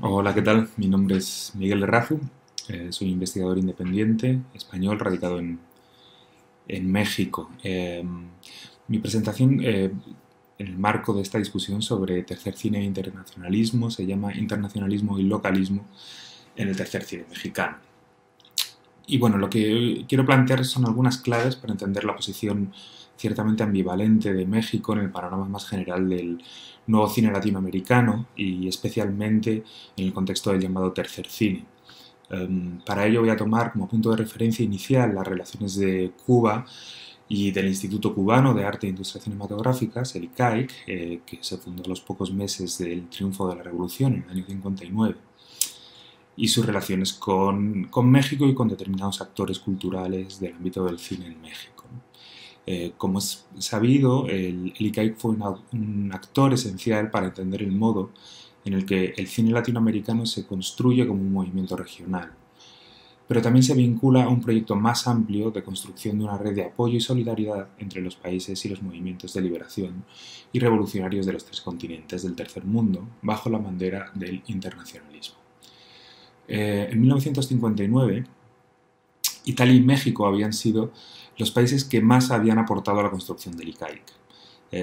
Hola, ¿qué tal? Mi nombre es Miguel Errazu, soy investigador independiente español radicado en México. Mi presentación en el marco de esta discusión sobre tercer cine e internacionalismo se llama Internacionalismo y localismo en el tercer cine mexicano. Y bueno, lo que quiero plantear son algunas claves para entender la posición ciertamente ambivalente de México en el panorama más general del nuevo cine latinoamericano y especialmente en el contexto del llamado tercer cine. Para ello voy a tomar como punto de referencia inicial las relaciones de Cuba y del Instituto Cubano de Arte e Industrias Cinematográficas, el ICAIC, que se fundó a los pocos meses del triunfo de la Revolución en el año 59, y sus relaciones con México y con determinados actores culturales del ámbito del cine en México. Como es sabido, el ICAIC fue un actor esencial para entender el modo en el que el cine latinoamericano se construye como un movimiento regional, pero también se vincula a un proyecto más amplio de construcción de una red de apoyo y solidaridad entre los países y los movimientos de liberación y revolucionarios de los tres continentes del tercer mundo, bajo la bandera del internacionalismo. En 1959, Italia y México habían sido los países que más habían aportado a la construcción del ICAIC.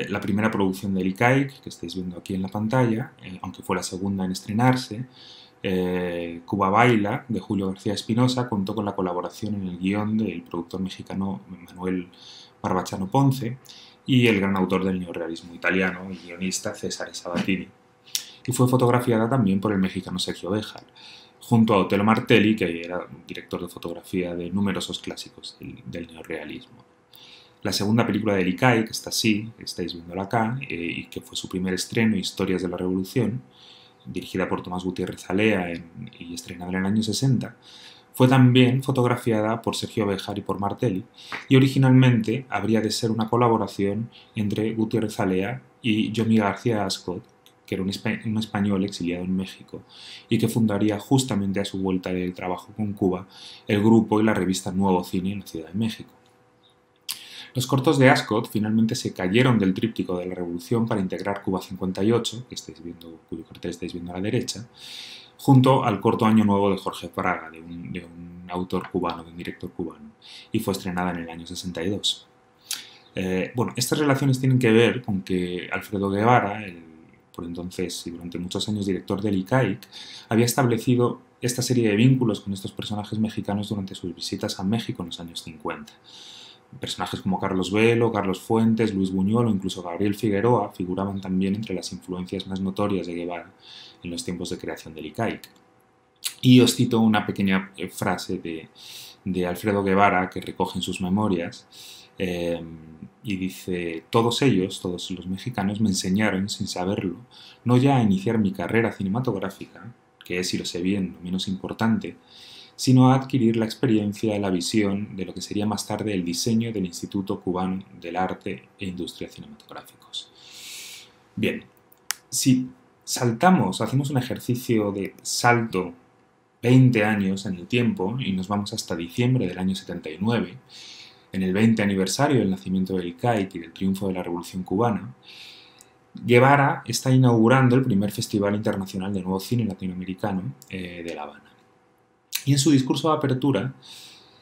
La primera producción del ICAIC, que estáis viendo aquí en la pantalla, aunque fue la segunda en estrenarse, Cuba Baila, de Julio García Espinosa, contó con la colaboración en el guión del productor mexicano Manuel Barbachano Ponce y el gran autor del neorrealismo italiano y guionista Cesare Zavattini, y fue fotografiada también por el mexicano Sergio Béjar, junto a Otelo Martelli, que era director de fotografía de numerosos clásicos del neorrealismo. La segunda película del ICAIC, que está así, estáis viéndola acá, y que fue su primer estreno, Historias de la Revolución, dirigida por Tomás Gutiérrez Alea y estrenada en el año 60, fue también fotografiada por Sergio Béjar y por Martelli, y originalmente habría de ser una colaboración entre Gutiérrez Alea y Johnny García Ascot, que era un español exiliado en México, y que fundaría justamente a su vuelta del trabajo con Cuba el grupo y la revista Nuevo Cine en la Ciudad de México. Los cortos de Ascot finalmente se cayeron del tríptico de la Revolución para integrar Cuba 58, que estáis viendo, cuyo cartel estáis viendo a la derecha, junto al corto Año Nuevo de Jorge Fraga, de un autor cubano, de un director cubano, y fue estrenada en el año 62. Bueno, estas relaciones tienen que ver con que Alfredo Guevara, el por entonces y durante muchos años director del ICAIC, había establecido esta serie de vínculos con estos personajes mexicanos durante sus visitas a México en los años 50. Personajes como Carlos Velo, Carlos Fuentes, Luis Buñuel o incluso Gabriel Figueroa figuraban también entre las influencias más notorias de Guevara en los tiempos de creación del ICAIC. Y os cito una pequeña frase de Alfredo Guevara que recoge en sus memorias, y dice: todos ellos, todos los mexicanos, me enseñaron, sin saberlo, no ya a iniciar mi carrera cinematográfica, que es, si lo sé bien, lo menos importante, sino a adquirir la experiencia, la visión de lo que sería más tarde el diseño del Instituto Cubano del Arte e Industrias Cinematográficos. Bien, si saltamos, hacemos un ejercicio de salto 20 años en el tiempo y nos vamos hasta diciembre del año 79, en el 20 aniversario del nacimiento del ICAIC y del triunfo de la Revolución Cubana, Guevara está inaugurando el primer Festival Internacional de Nuevo Cine Latinoamericano de La Habana. Y en su discurso de apertura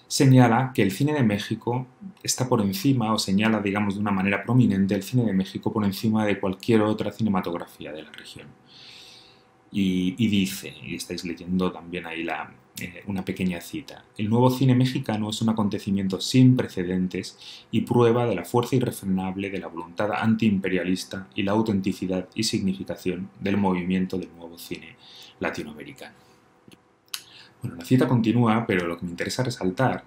señala que el cine de México está por encima, o señala, digamos, de una manera prominente, el cine de México por encima de cualquier otra cinematografía de la región. Y dice, y estáis leyendo también ahí una pequeña cita: el nuevo cine mexicano es un acontecimiento sin precedentes y prueba de la fuerza irrefrenable de la voluntad antiimperialista y la autenticidad y significación del movimiento del nuevo cine latinoamericano. Bueno, la cita continúa, pero lo que me interesa resaltar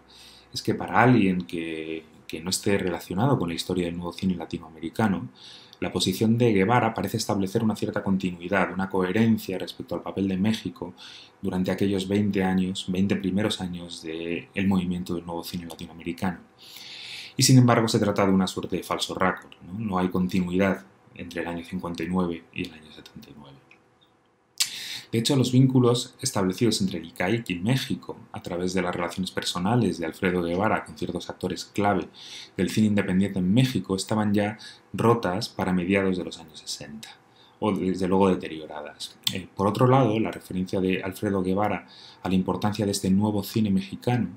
es que para alguien que no esté relacionado con la historia del nuevo cine latinoamericano, la posición de Guevara parece establecer una cierta continuidad, una coherencia respecto al papel de México durante aquellos 20 primeros años del movimiento del nuevo cine latinoamericano. Y sin embargo se trata de una suerte de falso récord, ¿no? No hay continuidad entre el año 59 y el año 79. De hecho, los vínculos establecidos entre el ICAIC y México a través de las relaciones personales de Alfredo Guevara con ciertos actores clave del cine independiente en México estaban ya rotas para mediados de los años 60. o desde luego deterioradas. Por otro lado, la referencia de Alfredo Guevara a la importancia de este nuevo cine mexicano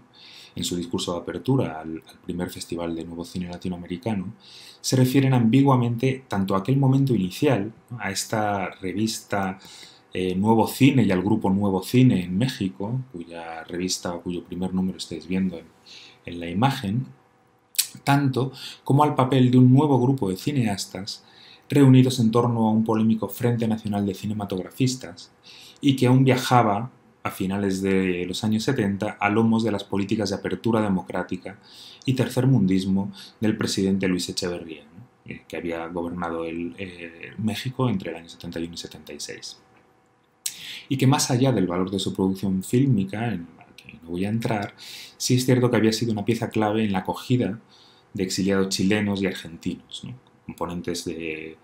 en su discurso de apertura al primer Festival de Nuevo Cine Latinoamericano, se refieren ambiguamente tanto a aquel momento inicial, a esta revista Nuevo Cine y al grupo Nuevo Cine en México, cuya revista o cuyo primer número estáis viendo en la imagen, tanto como al papel de un nuevo grupo de cineastas reunidos en torno a un polémico Frente Nacional de Cinematografistas y que aún viajaba a finales de los años 70 a lomos de las políticas de apertura democrática y tercermundismo del presidente Luis Echeverría, ¿no?, que había gobernado México entre el año 71 y 76. Y que más allá del valor de su producción fílmica, en la que no voy a entrar, sí es cierto que había sido una pieza clave en la acogida de exiliados chilenos y argentinos, ¿no?, componentes de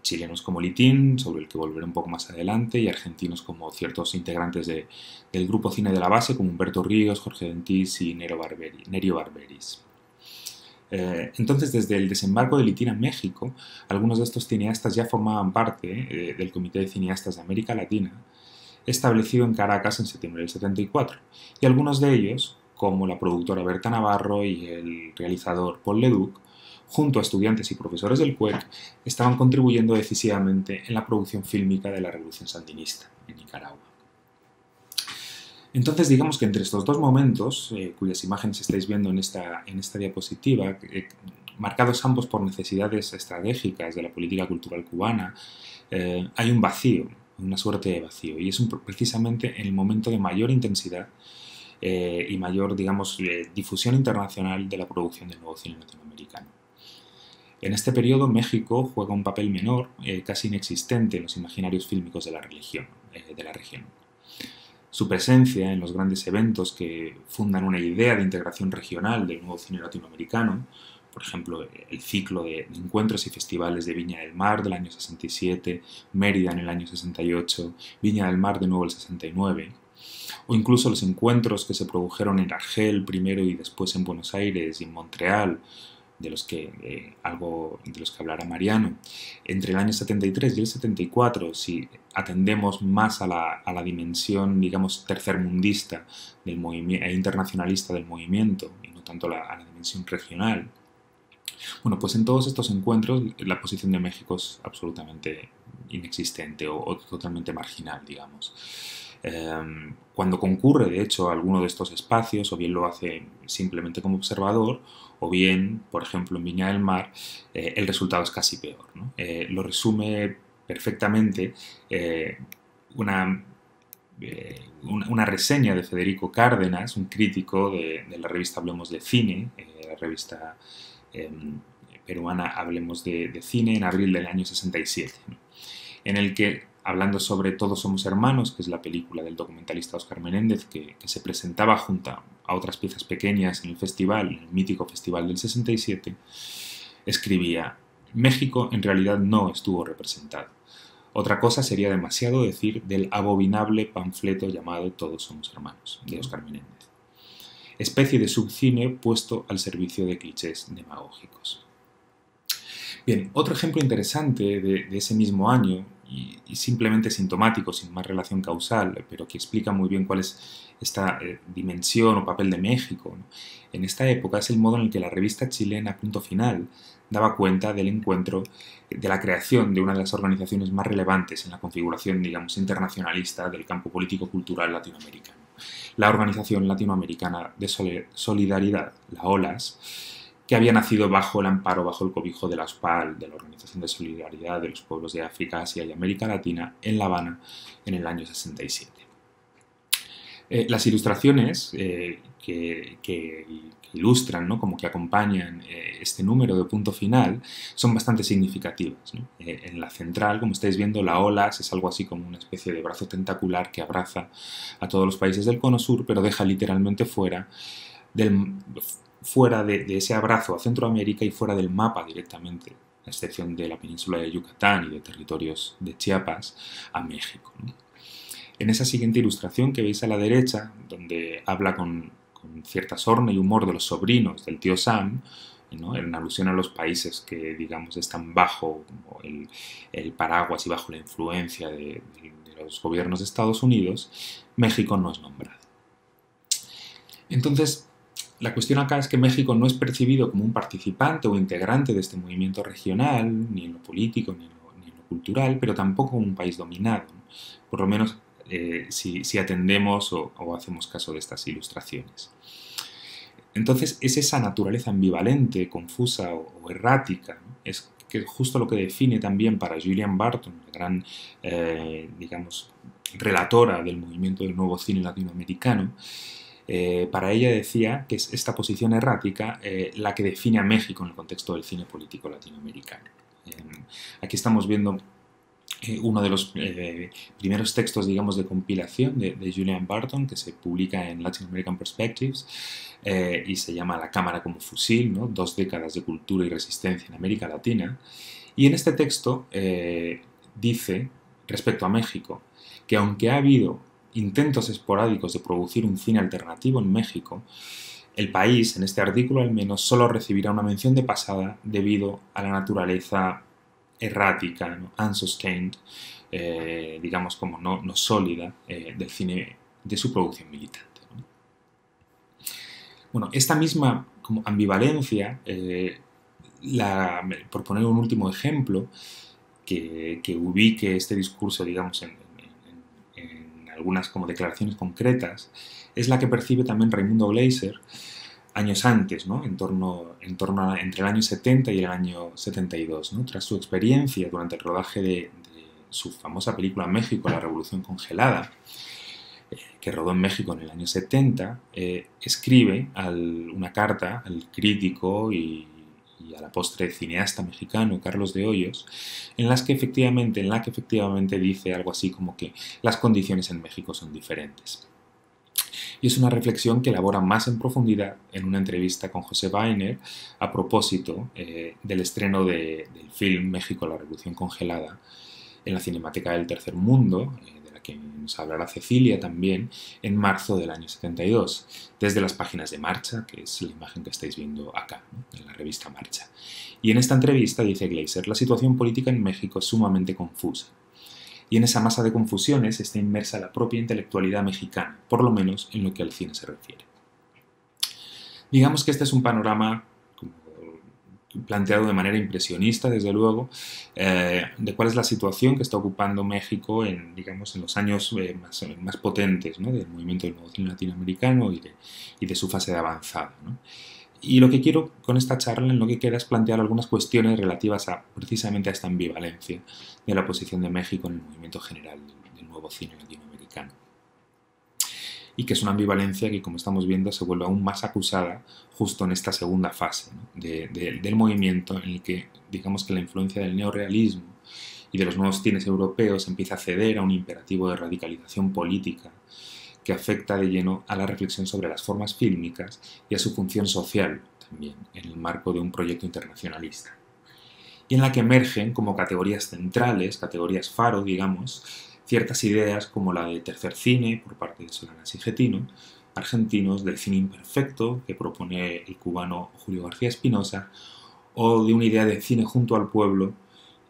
chilenos como Littín, sobre el que volveré un poco más adelante, y argentinos como ciertos integrantes del grupo Cine de la Base, como Humberto Ríos, Jorge Dentís y Nerio Barberis. Entonces, desde el desembarco de Littín a México, algunos de estos cineastas ya formaban parte del Comité de Cineastas de América Latina, establecido en Caracas en septiembre del 74, y algunos de ellos, como la productora Berta Navarro y el realizador Paul Leduc, junto a estudiantes y profesores del CUEC, estaban contribuyendo decisivamente en la producción fílmica de la Revolución Sandinista en Nicaragua. Entonces, digamos que entre estos dos momentos, cuyas imágenes estáis viendo en esta diapositiva, marcados ambos por necesidades estratégicas de la política cultural cubana, hay un vacío, una suerte de vacío, y es precisamente en el momento de mayor intensidad y mayor, digamos, difusión internacional de la producción del nuevo cine latinoamericano. En este periodo, México juega un papel menor, casi inexistente en los imaginarios fílmicos de la región. Su presencia en los grandes eventos que fundan una idea de integración regional del nuevo cine latinoamericano, por ejemplo, el ciclo de encuentros y festivales de Viña del Mar del año 67, Mérida en el año 68, Viña del Mar de nuevo el 69, o incluso los encuentros que se produjeron en Argel primero y después en Buenos Aires y en Montreal, de los que hablará Mariano, entre el año 73 y el 74, si atendemos más a la dimensión, digamos, tercermundista e internacionalista del movimiento, y no tanto a la dimensión regional. Bueno, pues en todos estos encuentros la posición de México es absolutamente inexistente o totalmente marginal, digamos. Cuando concurre, de hecho, a alguno de estos espacios, o bien lo hace simplemente como observador, o bien, por ejemplo, en Viña del Mar, el resultado es casi peor, ¿no? Lo resume perfectamente una reseña de Federico Cárdenas, un crítico de la revista Hablemos de Cine, la revista peruana Hablemos de Cine, en abril del año 67, ¿no?, en el que, hablando sobre Todos Somos Hermanos, que es la película del documentalista Oscar Menéndez, que se presentaba junto a otras piezas pequeñas en el festival, en el mítico festival del 67, escribía: México en realidad no estuvo representado. Otra cosa sería demasiado decir del abominable panfleto llamado Todos Somos Hermanos, de Oscar Menéndez. Especie de subcine puesto al servicio de clichés demagógicos. Bien, otro ejemplo interesante de ese mismo año, y simplemente sintomático, sin más relación causal, pero que explica muy bien cuál es esta dimensión o papel de México, ¿no?, en esta época, es el modo en el que la revista chilena Punto Final daba cuenta del encuentro, de la creación de una de las organizaciones más relevantes en la configuración, digamos, internacionalista del campo político-cultural latinoamericano, la Organización Latinoamericana de Solidaridad, la OLAS, que había nacido bajo el amparo, bajo el cobijo de la OSPAL, de la Organización de Solidaridad de los Pueblos de África, Asia y América Latina, en La Habana, en el año 67. Las ilustraciones que ilustran, ¿no?, como que acompañan este número de Punto Final, son bastante significativas, ¿no? En la central, como estáis viendo, la OLAS es algo así como una especie de brazo tentacular que abraza a todos los países del Cono Sur, pero deja literalmente fuera de ese abrazo a Centroamérica y fuera del mapa directamente, a excepción de la península de Yucatán y de territorios de Chiapas, a México, ¿no? En esa siguiente ilustración que veis a la derecha, donde habla con cierta sorna y humor de los sobrinos del tío Sam, ¿no?, en alusión a los países que, digamos, están bajo bajo el paraguas y bajo la influencia de los gobiernos de Estados Unidos, México no es nombrado. Entonces, la cuestión acá es que México no es percibido como un participante o integrante de este movimiento regional, ni en lo político, ni en lo cultural, pero tampoco un país dominado, ¿no? Por lo menos si atendemos o hacemos caso de estas ilustraciones. Entonces es esa naturaleza ambivalente, confusa o errática, ¿no? Es que justo lo que define también para Gillian Barton, la gran, digamos, relatora del movimiento del Nuevo Cine latinoamericano. Para ella decía que es esta posición errática la que define a México en el contexto del cine político latinoamericano. Aquí estamos viendo uno de los primeros textos, digamos, de compilación de Gillian Barton, que se publica en Latin American Perspectives y se llama La cámara como fusil, ¿no? 2 décadas de cultura y resistencia en América Latina. Y en este texto dice, respecto a México, que aunque ha habido intentos esporádicos de producir un cine alternativo en México, el país, en este artículo al menos, solo recibirá una mención de pasada debido a la naturaleza errática, ¿no? Unsustained, digamos como no sólida, del cine de su producción militante, ¿no? Bueno, esta misma como ambivalencia, por poner un último ejemplo, que ubique este discurso, digamos, en algunas como declaraciones concretas, es la que percibe también Raymundo Gleyzer años antes, ¿no? Entre el año 70 y el año 72, ¿no? Tras su experiencia durante el rodaje de su famosa película México, La Revolución Congelada, que rodó en México en el año 70, escribe una carta al crítico y a la postre cineasta mexicano Carlos de Hoyos, en la que efectivamente dice algo así como que las condiciones en México son diferentes. Y es una reflexión que elabora más en profundidad en una entrevista con José Weiner a propósito del estreno del film México, la Revolución Congelada, en la Cinemateca del Tercer Mundo, de la que nos hablará Cecilia también, en marzo del año 72, desde las páginas de Marcha, que es la imagen que estáis viendo acá, ¿no? En la revista Marcha. Y en esta entrevista dice Gleyzer: la situación política en México es sumamente confusa. Y en esa masa de confusiones está inmersa la propia intelectualidad mexicana, por lo menos en lo que al cine se refiere. Digamos que este es un panorama planteado de manera impresionista, desde luego, de cuál es la situación que está ocupando México en los años más potentes, ¿no? Del movimiento del Nuevo Cine latinoamericano y de su fase de avanzada, ¿no? Y lo que quiero con esta charla, en lo que queda, es plantear algunas cuestiones relativas precisamente a esta ambivalencia de la posición de México en el movimiento general del Nuevo Cine latinoamericano. Y que es una ambivalencia que, como estamos viendo, se vuelve aún más acusada justo en esta segunda fase, ¿no? del movimiento, en el que, digamos, que la influencia del neorealismo y de los nuevos cines europeos empieza a ceder a un imperativo de radicalización política que afecta de lleno a la reflexión sobre las formas fílmicas y a su función social, también en el marco de un proyecto internacionalista, y en la que emergen como categorías centrales, categorías faro, digamos, ciertas ideas como la de tercer cine por parte de Solanas y Getino, argentinos, del cine imperfecto que propone el cubano Julio García Espinosa, o de una idea de cine junto al pueblo,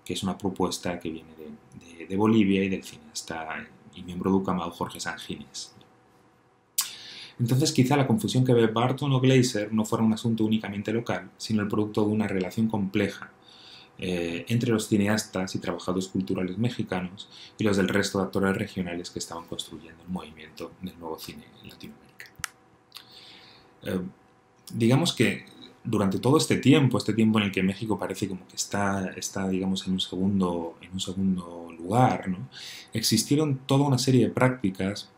que es una propuesta que viene de Bolivia y del cineasta y miembro de UCAMAU Jorge Sanjinés. Entonces, quizá la confusión que ve Barton o Gleyzer no fuera un asunto únicamente local, sino el producto de una relación compleja entre los cineastas y trabajadores culturales mexicanos y los del resto de actores regionales que estaban construyendo el movimiento del Nuevo Cine en Latinoamérica. Digamos que durante todo este tiempo en el que México parece como que está digamos, en un segundo lugar, ¿no? Existieron toda una serie de prácticas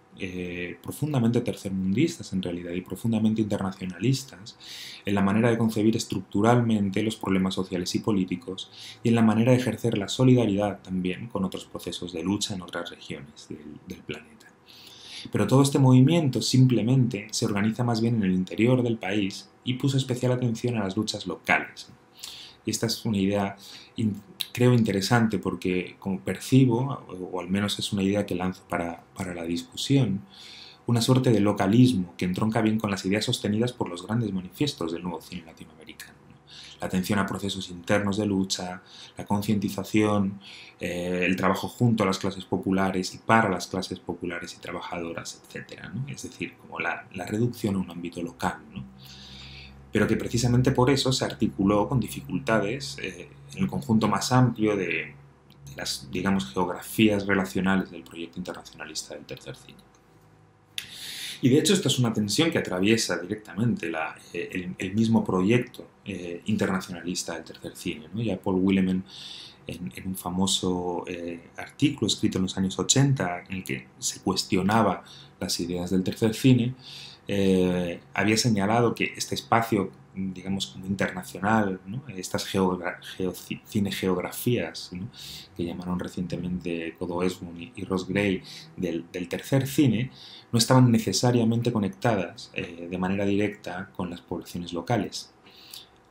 profundamente tercermundistas, en realidad, y profundamente internacionalistas, en la manera de concebir estructuralmente los problemas sociales y políticos, y en la manera de ejercer la solidaridad también con otros procesos de lucha en otras regiones del planeta. Pero todo este movimiento simplemente se organiza más bien en el interior del país y puso especial atención a las luchas locales. Y esta es una idea, creo, interesante, porque como percibo, o al menos es una idea que lanzo para la discusión, una suerte de localismo que entronca bien con las ideas sostenidas por los grandes manifiestos del Nuevo Cine latinoamericano, ¿no? la atención a procesos internos de lucha, la concientización, el trabajo junto a las clases populares y para las clases populares y trabajadoras, etc., ¿no? Es decir, como la reducción a un ámbito local, ¿no? Pero que precisamente por eso se articuló con dificultades en el conjunto más amplio de las, digamos, geografías relacionales del proyecto internacionalista del tercer cine. Y de hecho esta es una tensión que atraviesa directamente el mismo proyecto internacionalista del tercer cine, ¿no? Ya Paul Willeman, en un famoso artículo escrito en los años 80, en el que se cuestionaba las ideas del tercer cine, había señalado que este espacio, digamos, como internacional, ¿no? Estas cinegeografías, ¿no? que llamaron recientemente Kodo Esbun y Ross Gray del tercer cine, no estaban necesariamente conectadas de manera directa con las poblaciones locales.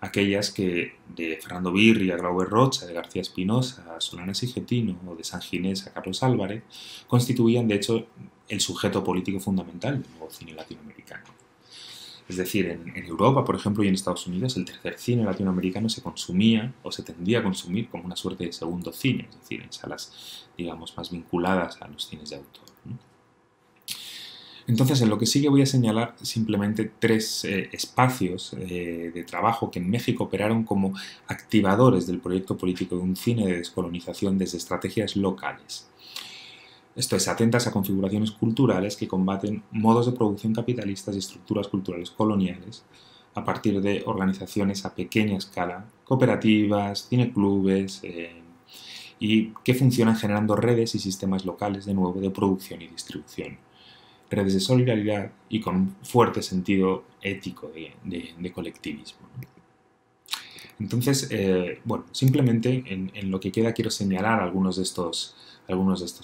Aquellas que de Fernando Birri a Glauber Rocha, de García Espinosa a Solanas y Getino, o de Sanjinés a Carlos Álvarez, constituían de hecho el sujeto político fundamental del nuevo cine latinoamericano. Es decir, en Europa, por ejemplo, y en Estados Unidos, el tercer cine latinoamericano se consumía o se tendía a consumir como una suerte de segundo cine, es decir, en salas, digamos, más vinculadas a los cines de autor, ¿no? Entonces, en lo que sigue voy a señalar simplemente tres espacios de trabajo que en México operaron como activadores del proyecto político de un cine de descolonización desde estrategias locales. Esto es, atentas a configuraciones culturales que combaten modos de producción capitalistas y estructuras culturales coloniales a partir de organizaciones a pequeña escala, cooperativas, cineclubes, y que funcionan generando redes y sistemas locales de nuevo de producción y distribución. Redes de solidaridad y con un fuerte sentido ético de colectivismo. Entonces, bueno, simplemente en lo que queda quiero señalar algunos de estos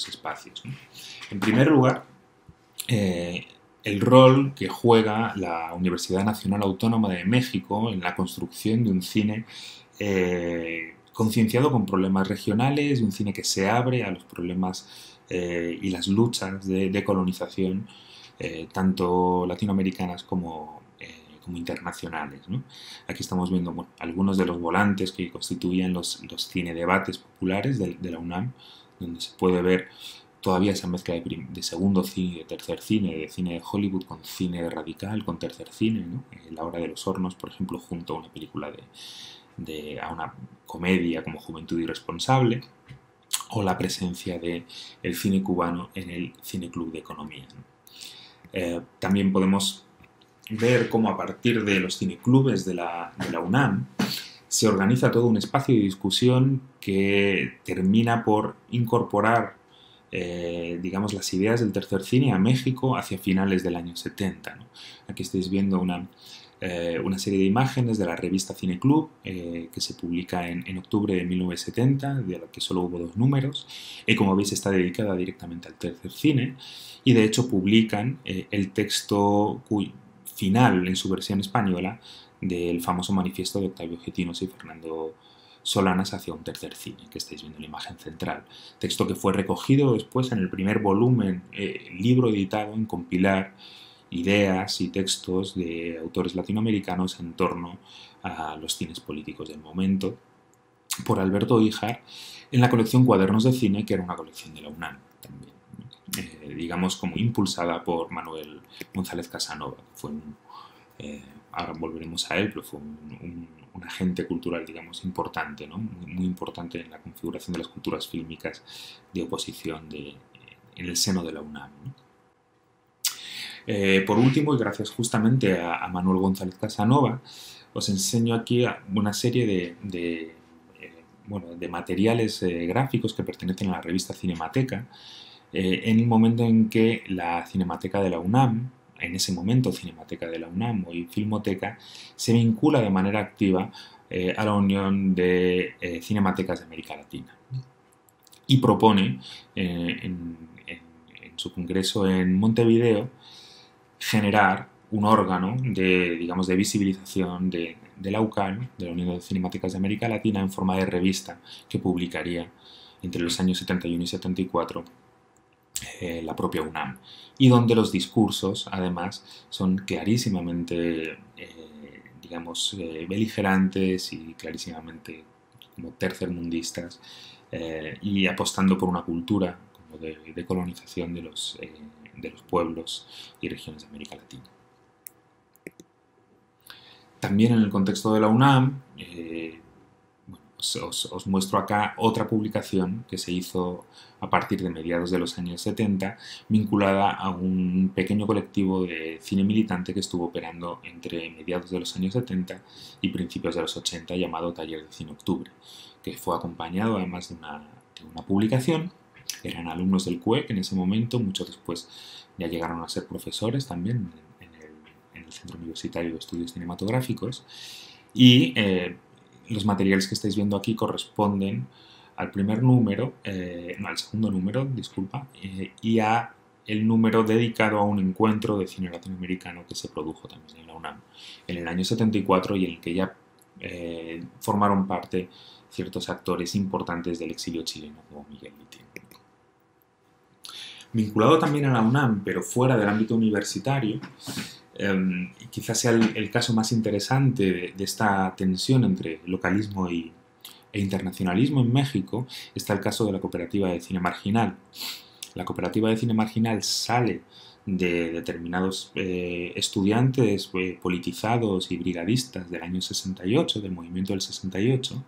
espacios, ¿no? En primer lugar, el rol que juega la Universidad Nacional Autónoma de México en la construcción de un cine concienciado con problemas regionales, un cine que se abre a los problemas y las luchas de colonización, tanto latinoamericanas como internacionales, ¿no? Aquí estamos viendo, bueno, algunos de los volantes que constituían los cinedebates populares de la UNAM, donde se puede ver todavía esa mezcla de segundo cine y de tercer cine, de cine de Hollywood con cine radical, con tercer cine, ¿no? La Hora de los Hornos, por ejemplo, junto a una película a una comedia como Juventud Irresponsable, o la presencia del cine cubano en el Cineclub de Economía, ¿no? También podemos ver cómo a partir de los cineclubes de la UNAM se organiza todo un espacio de discusión que termina por incorporar, digamos, las ideas del tercer cine a México hacia finales del año 70, ¿no? Aquí estáis viendo una serie de imágenes de la revista Cineclub, que se publica en octubre de 1970, de la que solo hubo 2 números, y como veis está dedicada directamente al tercer cine, y de hecho publican el texto final en su versión española del famoso manifiesto de Octavio Getino y Fernando Solanas hacia un tercer cine, que estáis viendo en la imagen central. Texto que fue recogido después en el primer volumen, libro editado en Compilar, ideas y textos de autores latinoamericanos en torno a los cines políticos del momento, por Alberto Híjar, en la colección Cuadernos de Cine, que era una colección de la UNAM también, digamos, como impulsada por Manuel González Casanova, que fue ahora volveremos a él, pero fue un agente cultural, digamos, importante, ¿no? Muy importante en la configuración de las culturas fílmicas de oposición en el seno de la UNAM, ¿no? Por último, y gracias justamente a Manuel González Casanova, os enseño aquí una serie de materiales gráficos que pertenecen a la revista Cinemateca, en el momento en que la Cinemateca de la UNAM, en ese momento Cinemateca de la UNAM, hoy Filmoteca, se vincula de manera activa a la Unión de Cinematecas de América Latina y propone en su congreso en Montevideo generar un órgano de visibilización de la UCAN, de la Unión de Cinematecas de América Latina, en forma de revista que publicaría entre los años 71 y 74 la propia UNAM, y donde los discursos, además, son clarísimamente digamos, beligerantes y clarísimamente como tercermundistas, y apostando por una cultura como de colonización de los pueblos y regiones de América Latina. También en el contexto de la UNAM, os muestro acá otra publicación que se hizo a partir de mediados de los años 70, vinculada a un pequeño colectivo de cine militante que estuvo operando entre mediados de los años 70 y principios de los 80, llamado Taller de Cine Octubre, que fue acompañado además de una publicación. Eran alumnos del CUEC en ese momento, muchos después ya llegaron a ser profesores también en el Centro Universitario de Estudios Cinematográficos, y los materiales que estáis viendo aquí corresponden al primer número, al segundo número, y a el número dedicado a un encuentro de cine latinoamericano que se produjo también en la UNAM en el año 74 y en el que ya formaron parte ciertos actores importantes del exilio chileno como Miguel Littín. Vinculado también a la UNAM, pero fuera del ámbito universitario, quizás sea el caso más interesante de esta tensión entre localismo e internacionalismo en México, está el caso de la Cooperativa de Cine Marginal. La Cooperativa de Cine Marginal sale de determinados estudiantes politizados y brigadistas del año 68, del movimiento del 68,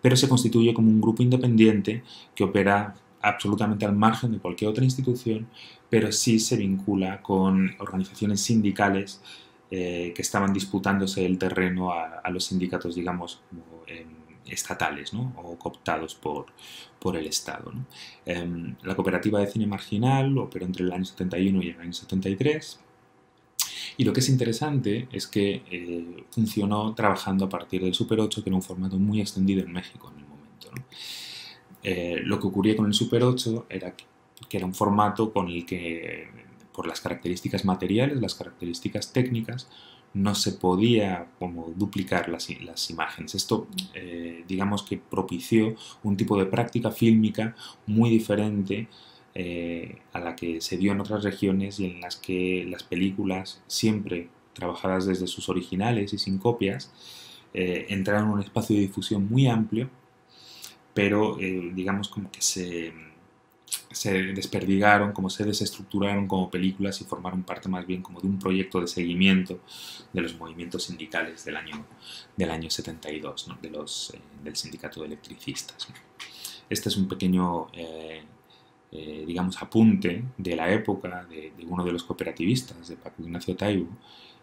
pero se constituye como un grupo independiente que opera absolutamente al margen de cualquier otra institución, pero sí se vincula con organizaciones sindicales que estaban disputándose el terreno a los sindicatos, digamos, como, estatales, ¿no? O cooptados por el Estado, ¿no? La Cooperativa de Cine Marginal operó entre el año 71 y el año 73, y lo que es interesante es que funcionó trabajando a partir del Super 8, que era un formato muy extendido en México en el momento, ¿no? Lo que ocurría con el Super 8 era que era un formato con el que, por las características materiales, las características técnicas, no se podía como duplicar las imágenes. Esto, digamos que propició un tipo de práctica fílmica muy diferente a la que se dio en otras regiones y en las que las películas, siempre trabajadas desde sus originales y sin copias, entraron en un espacio de difusión muy amplio, pero digamos como que se desperdigaron, como se desestructuraron como películas y formaron parte más bien como de un proyecto de seguimiento de los movimientos sindicales del año 72, ¿no? Del sindicato de electricistas, ¿no? Este es un pequeño, digamos, apunte de la época de uno de los cooperativistas, de Paco Ignacio Taibo,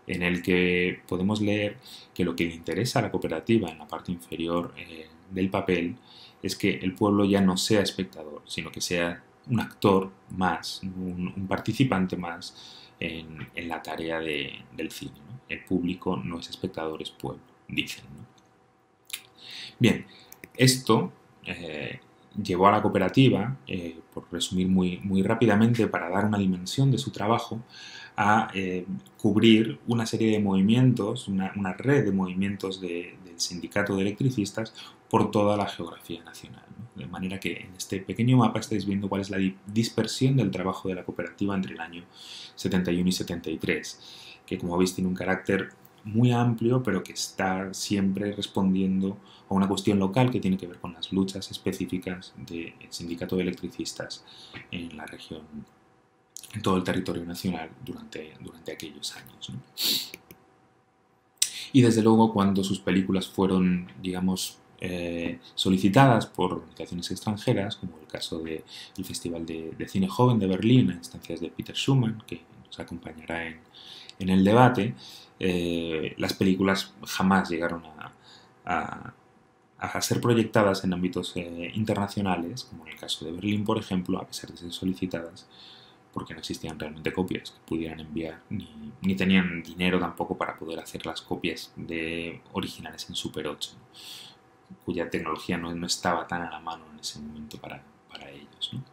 en el que podemos leer que lo que le interesa a la cooperativa en la parte inferior del papel es que el pueblo ya no sea espectador, sino que sea un actor más, un participante más en la tarea del cine, ¿no? El público no es espectador, es pueblo, dicen, ¿no? Bien, esto llevó a la cooperativa, por resumir muy rápidamente para dar una dimensión de su trabajo, a cubrir una serie de movimientos, una red de movimientos del sindicato de electricistas por toda la geografía nacional, ¿no? De manera que en este pequeño mapa estáis viendo cuál es la dispersión del trabajo de la cooperativa entre el año 71 y 73, que como veis tiene un carácter muy amplio, pero que está siempre respondiendo a una cuestión local que tiene que ver con las luchas específicas del sindicato de electricistas en la región, en todo el territorio nacional durante aquellos años, ¿no? Y desde luego cuando sus películas fueron, digamos, solicitadas por organizaciones extranjeras, como el caso del Festival de Cine Joven de Berlín, a instancias de Peter Schumann, que nos acompañará en el debate, las películas jamás llegaron a ser proyectadas en ámbitos internacionales, como en el caso de Berlín, por ejemplo, a pesar de ser solicitadas, porque no existían realmente copias que pudieran enviar, ni tenían dinero tampoco para poder hacer las copias de originales en Super 8, ¿no? Cuya tecnología no estaba tan a la mano en ese momento para ellos, ¿no?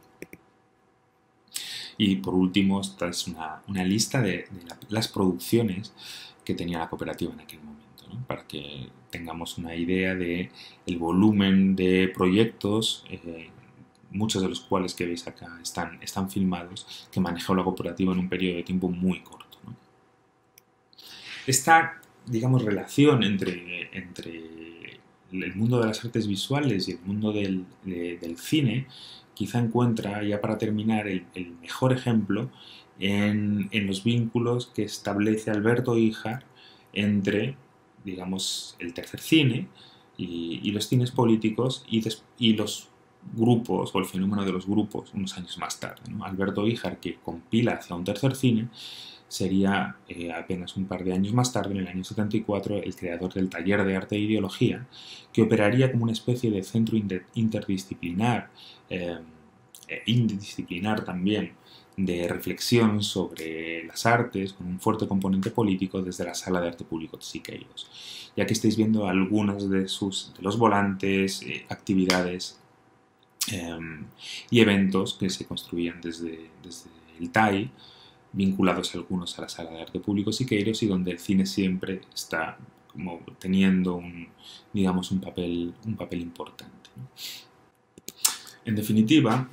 Y por último, esta es una lista de las producciones que tenía la cooperativa en aquel momento, ¿no? Para que tengamos una idea del volumen de proyectos, muchos de los cuales que veis acá están filmados, que manejó la cooperativa en un periodo de tiempo muy corto, ¿no? Esta digamos, relación entre el mundo de las artes visuales y el mundo del cine, quizá encuentra, ya para terminar, el mejor ejemplo en los vínculos que establece Alberto Guíjar entre, digamos, el tercer cine y los cines políticos y los grupos, o el fenómeno de los grupos, unos años más tarde, ¿no? Alberto Guíjar, que compila hacia un tercer cine, sería apenas un par de años más tarde, en el año 74, el creador del Taller de Arte e Ideología, que operaría como una especie de centro interdisciplinar, también, de reflexión sobre las artes, con un fuerte componente político desde la Sala de Arte Público de Siqueiros. Ya que estáis viendo algunos de los volantes, actividades y eventos que se construían desde el TAI, vinculados algunos a la Sala de Arte Público Siqueiros, y donde el cine siempre está como teniendo un papel importante, ¿no? En definitiva,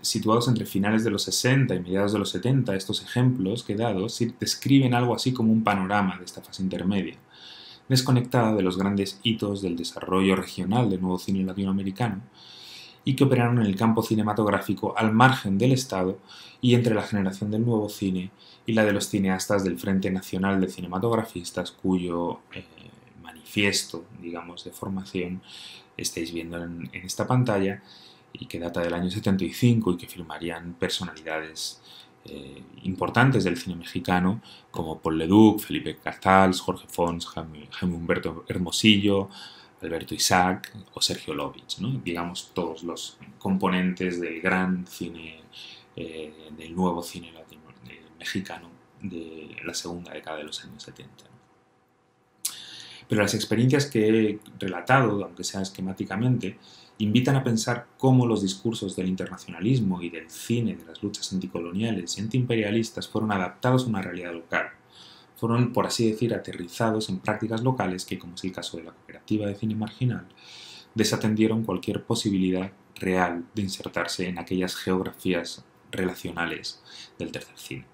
situados entre finales de los 60 y mediados de los 70, estos ejemplos que he dado describen algo así como un panorama de esta fase intermedia, desconectada de los grandes hitos del desarrollo regional del nuevo cine latinoamericano, y que operaron en el campo cinematográfico al margen del Estado y entre la generación del nuevo cine y la de los cineastas del Frente Nacional de Cinematografistas, cuyo manifiesto, digamos, de formación estáis viendo en esta pantalla, y que data del año 75 y que firmarían personalidades importantes del cine mexicano como Paul Leduc, Felipe Cazals, Jorge Fons, Jaime Humberto Hermosillo, Alberto Isaac o Sergio Lovitch, ¿no? Digamos, todos los componentes del gran cine, del nuevo cine mexicano de la segunda década de los años 70. Pero las experiencias que he relatado, aunque sea esquemáticamente, invitan a pensar cómo los discursos del internacionalismo y del cine de las luchas anticoloniales y antiimperialistas fueron adaptados a una realidad local. Fueron, por así decir, aterrizados en prácticas locales que, como es el caso de la Cooperativa de Cine Marginal, desatendieron cualquier posibilidad real de insertarse en aquellas geografías relacionales del tercer cine.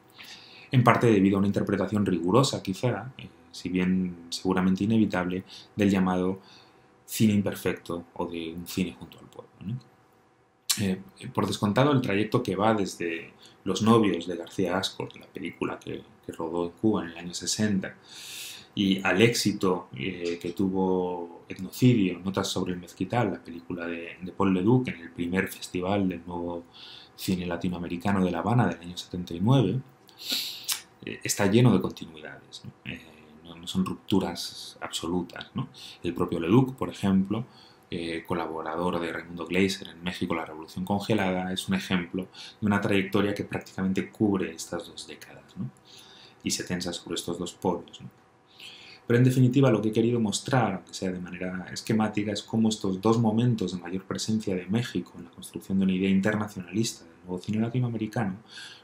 En parte debido a una interpretación rigurosa, quizá, si bien seguramente inevitable, del llamado cine imperfecto o de un cine junto al pueblo, ¿no? Por descontado, el trayecto que va desde Los novios de García Ascot, la película que rodó en Cuba en el año 60, y al éxito que tuvo Etnocidio, Notas sobre el Mezquital, la película de Paul Leduc en el primer festival del nuevo cine latinoamericano de La Habana del año 79, está lleno de continuidades, ¿no? No son rupturas absolutas, ¿no? El propio Leduc, por ejemplo, colaborador de Raymundo Gleyzer en México, La Revolución Congelada, es un ejemplo de una trayectoria que prácticamente cubre estas dos décadas, ¿no? Y se tensa sobre estos dos polos, ¿no? Pero en definitiva, lo que he querido mostrar, aunque sea de manera esquemática, es cómo estos dos momentos de mayor presencia de México en la construcción de una idea internacionalista del nuevo cine latinoamericano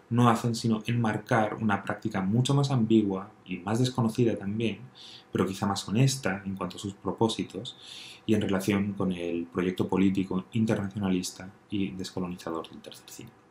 no hacen sino enmarcar una práctica mucho más ambigua y más desconocida también, pero quizá más honesta en cuanto a sus propósitos y en relación con el proyecto político internacionalista y descolonizador del tercer cine.